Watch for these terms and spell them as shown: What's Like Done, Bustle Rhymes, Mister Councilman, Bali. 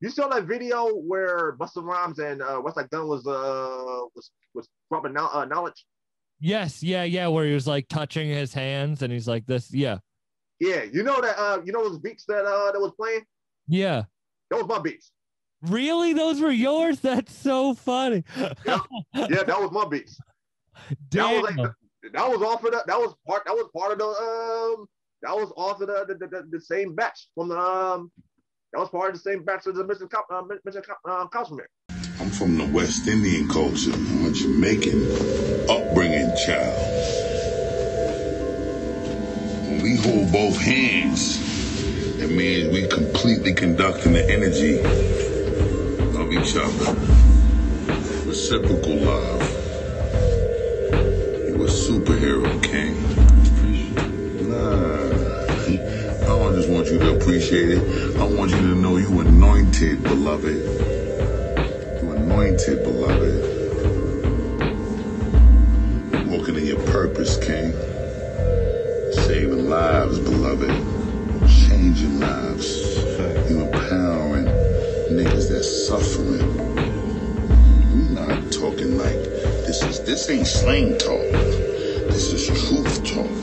You saw that video where Bustle Rhymes and What's Like Done was dropping knowledge? Yes, yeah, where he was like touching his hands and he's like this, yeah. Yeah, you know that you know those beats that that was playing? Yeah. Those were my beats. Really? Those were yours? That's so funny. Yeah, that was my beats. Damn. That was part of the same batch from the that was part of the same batch as the Mister Councilman. I'm from the West Indian culture, a Jamaican upbringing child. When we hold both hands, that means we completely conducting the energy of each other. Reciprocal love. Superhero king. Nah, I don't just want you to appreciate it. I want you to know you anointed, beloved. You anointed, beloved. Walking in your purpose, king. Saving lives, beloved. Changing lives. You empowering niggas that's suffering. We're not talking like this ain't slang talk. This is truth talk.